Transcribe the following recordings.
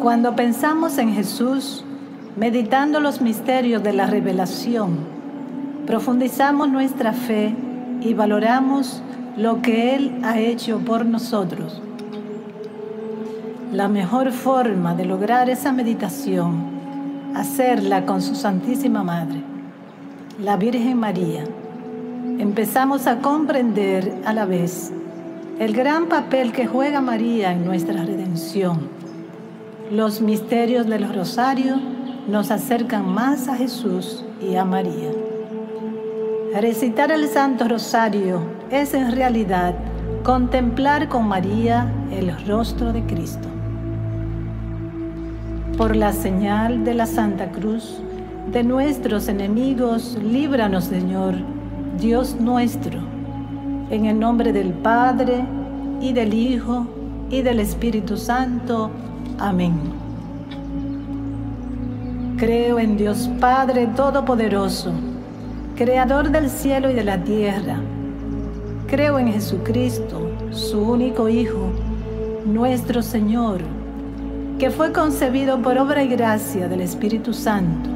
Cuando pensamos en Jesús, meditando los misterios de la revelación, profundizamos nuestra fe y valoramos lo que Él ha hecho por nosotros. La mejor forma de lograr esa meditación, hacerla con su Santísima Madre, la Virgen María. Empezamos a comprender a la vez el gran papel que juega María en nuestra redención. Los misterios del Rosario nos acercan más a Jesús y a María. Recitar el Santo Rosario es en realidad contemplar con María el rostro de Cristo. Por la señal de la Santa Cruz, de nuestros enemigos, líbranos, Señor, Dios nuestro, en el nombre del Padre, y del Hijo, y del Espíritu Santo. Amén. Creo en Dios Padre Todopoderoso, Creador del cielo y de la tierra. Creo en Jesucristo, su único Hijo, nuestro Señor, que fue concebido por obra y gracia del Espíritu Santo.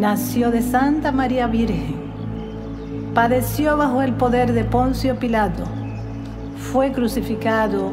Nació de Santa María Virgen. Padeció bajo el poder de Poncio Pilato. Fue crucificado,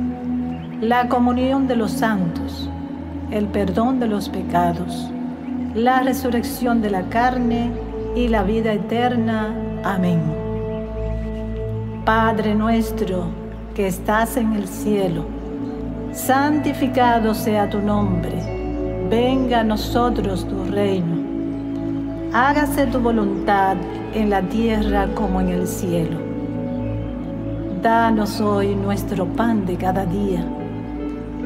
la comunión de los santos, el perdón de los pecados, la resurrección de la carne y la vida eterna. Amén. Padre nuestro que estás en el cielo, santificado sea tu nombre. Venga a nosotros tu reino. Hágase tu voluntad en la tierra como en el cielo. Danos hoy nuestro pan de cada día.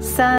Santa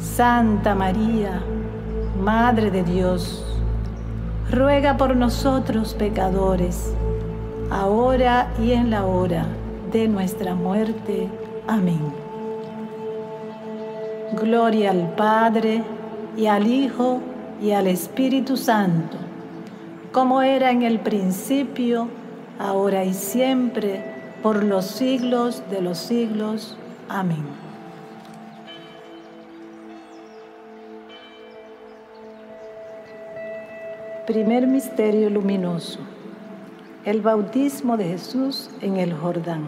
Santa María, Madre de Dios, ruega por nosotros pecadores, ahora y en la hora de nuestra muerte. Amén. Gloria al Padre, y al Hijo, y al Espíritu Santo, como era en el principio, ahora y siempre, por los siglos de los siglos. Amén. Primer misterio luminoso, el bautismo de Jesús en el Jordán.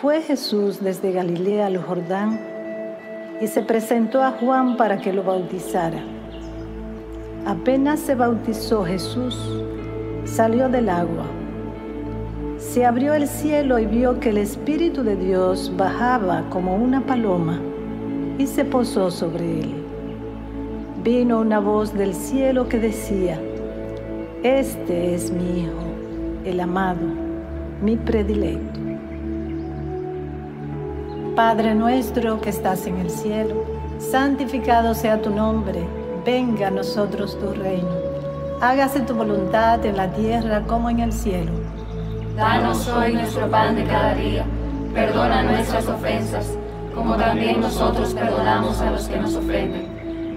Fue Jesús desde Galilea al Jordán y se presentó a Juan para que lo bautizara. Apenas se bautizó Jesús, salió del agua. Se abrió el cielo y vio que el Espíritu de Dios bajaba como una paloma y se posó sobre él. Vino una voz del cielo que decía: Este es mi Hijo, el amado, mi predilecto. Padre nuestro que estás en el cielo, santificado sea tu nombre, venga a nosotros tu reino, hágase tu voluntad en la tierra como en el cielo. Danos hoy nuestro pan de cada día, perdona nuestras ofensas, como también nosotros perdonamos a los que nos ofenden.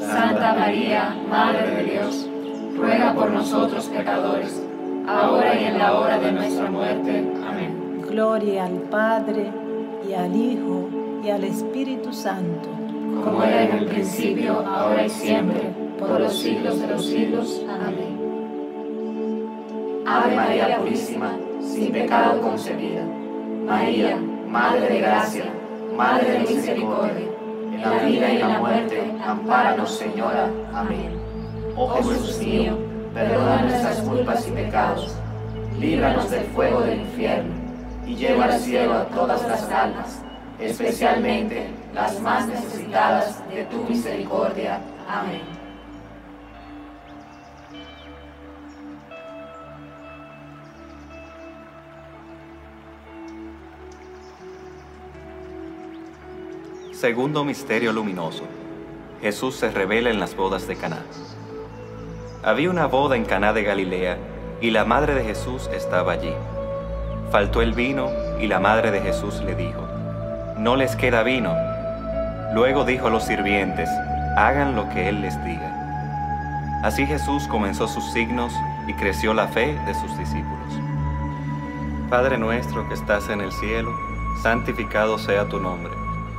Santa María, Madre de Dios, ruega por nosotros pecadores, ahora y en la hora de nuestra muerte. Amén. Gloria al Padre, y al Hijo, y al Espíritu Santo, como era en el principio, ahora y siempre, por los siglos de los siglos. Amén. Ave María Purísima, sin pecado concebida. María, Madre de Gracia, Madre de Misericordia, en la vida y en la muerte, ampáranos, Señora. Amén. Oh Jesús mío, perdona nuestras culpas y pecados, líbranos del fuego del infierno, y lleva al cielo a todas las almas, especialmente las más necesitadas de tu misericordia. Amén. Segundo misterio luminoso. Jesús se revela en las bodas de Caná. Había una boda en Caná de Galilea, y la madre de Jesús estaba allí. Faltó el vino, y la madre de Jesús le dijo: «No les queda vino». Luego dijo a los sirvientes, hagan lo que Él les diga. Así Jesús comenzó sus signos y creció la fe de sus discípulos. Padre nuestro que estás en el cielo, santificado sea tu nombre.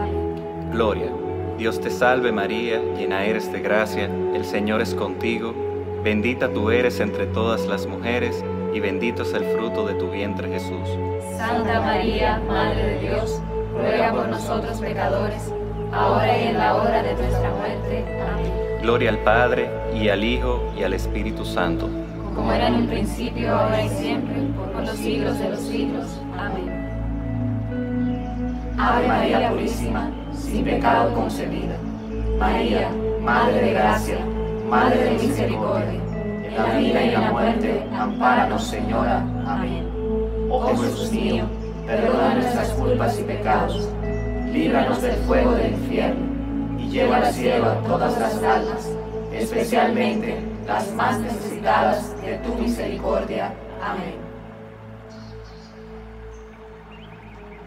Amén. Gloria. Dios te salve María, llena eres de gracia, el Señor es contigo. Bendita tú eres entre todas las mujeres, y bendito es el fruto de tu vientre, Jesús. Santa María, Madre de Dios, ruega por nosotros pecadores, ahora y en la hora de nuestra muerte. Amén. Gloria al Padre, y al Hijo, y al Espíritu Santo. Como era en un principio, ahora y siempre, por los siglos de los siglos. Amén. Ave María Purísima, sin pecado concebida. María, Madre de Gracia, Madre de misericordia, en la vida y en la muerte, ampáranos, Señora. Amén. Oh Jesús mío, perdona nuestras culpas y pecados, líbranos del fuego del infierno, y lleva al cielo a todas las almas, especialmente las más necesitadas de tu misericordia. Amén.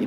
y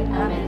Amén.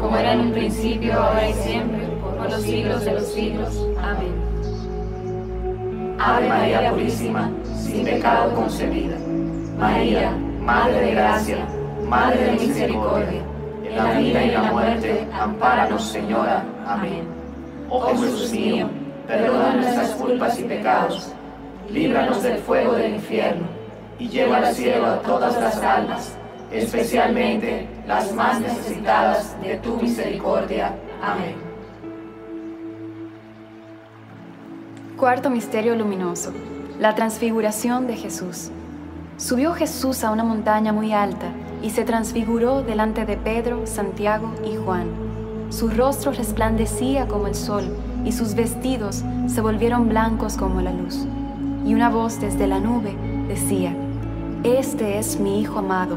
Como era en un principio, ahora y siempre, por los siglos de los siglos. Amén. Ave María Purísima, sin pecado concebida. María, Madre de Gracia, Madre de misericordia, en la vida y en la muerte, ampáranos, Señora. Amén. Oh Jesús mío, perdona nuestras culpas y pecados, líbranos del fuego del infierno, y lleva al cielo a todas las almas, especialmente las más necesitadas de tu misericordia. Amén. Cuarto misterio luminoso, la transfiguración de Jesús. Subió Jesús a una montaña muy alta, y se transfiguró delante de Pedro, Santiago y Juan. Su rostro resplandecía como el sol, y sus vestidos se volvieron blancos como la luz. Y una voz desde la nube decía, «Este es mi Hijo amado,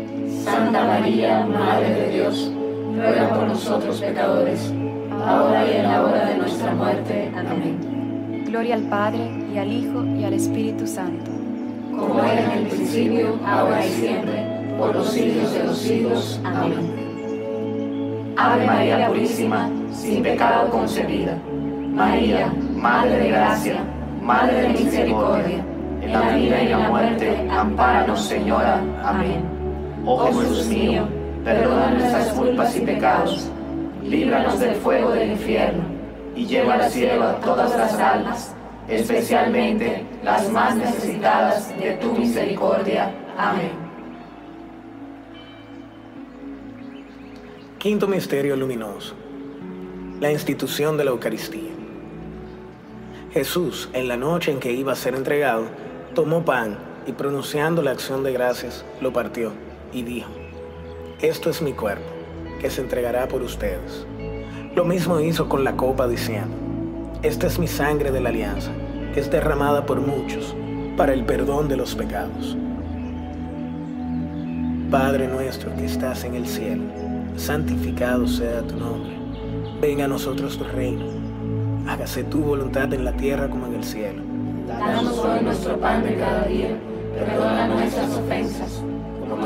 Santa María, Madre de Dios, ruega por nosotros pecadores, ahora y en la hora de nuestra muerte. Amén. Gloria al Padre, y al Hijo, y al Espíritu Santo. Como era en el principio, ahora y siempre, por los siglos de los siglos. Amén. Ave María purísima, sin pecado concebida. María, Madre de gracia, Madre de misericordia, en la vida y en la muerte, ampáranos, Señora. Amén. Oh Jesús mío, perdona nuestras culpas y pecados, líbranos del fuego del infierno, y lleva al cielo a todas las almas, especialmente las más necesitadas de tu misericordia. Amén. Quinto misterio luminoso: la institución de la Eucaristía. Jesús, en la noche en que iba a ser entregado, tomó pan y, pronunciando la acción de gracias, lo partió y dijo: "Esto es mi cuerpo, que se entregará por ustedes". Lo mismo hizo con la copa diciendo: "Esta es mi sangre de la alianza, que es derramada por muchos para el perdón de los pecados". Padre nuestro que estás en el cielo, santificado sea tu nombre. Venga a nosotros tu reino. Hágase tu voluntad en la tierra como en el cielo. Danos hoy nuestro pan de cada día. Perdona nuestras ofensas, como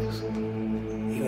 y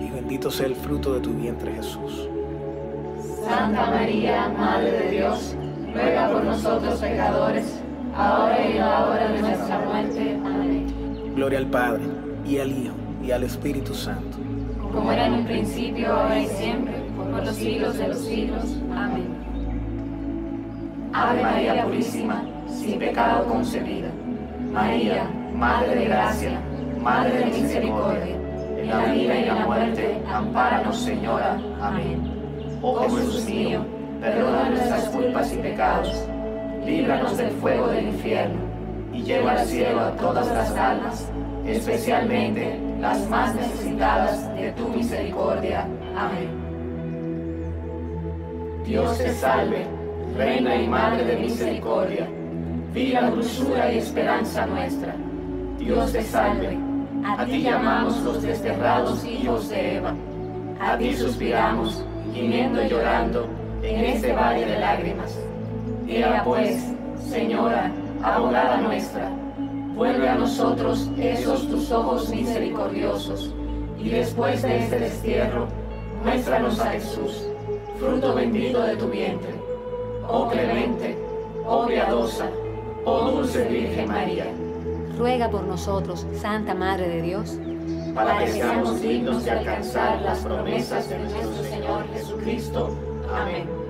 y bendito sea el fruto de tu vientre, Jesús. Santa María, Madre de Dios, ruega por nosotros pecadores, ahora y en la hora de nuestra muerte. Amén. Gloria al Padre, y al Hijo, y al Espíritu Santo. Como era en un principio, ahora y siempre, por los siglos de los siglos. Amén. Ave María Purísima, sin pecado concebida. María, Madre de Gracia, Madre de Misericordia, en la vida y en la muerte, ampáranos, Señora. Amén. Oh Jesús mío, perdona nuestras culpas y pecados, líbranos del fuego del infierno, y lleva al cielo a todas las almas, especialmente las más necesitadas de tu misericordia. Amén. Dios te salve, Reina y Madre de Misericordia, vida, dulzura y esperanza nuestra. Dios te salve, a ti llamamos los desterrados hijos de Eva, a ti suspiramos, gimiendo y llorando en este valle de lágrimas. Mira pues, Señora, abogada nuestra, vuelve a nosotros esos tus ojos misericordiosos, y después de este destierro, muéstranos a Jesús, fruto bendito de tu vientre. Oh clemente, oh piadosa, oh dulce Virgen María. Ruega por nosotros, Santa Madre de Dios, para que seamos dignos de alcanzar las promesas de nuestro Señor Jesucristo. Amén.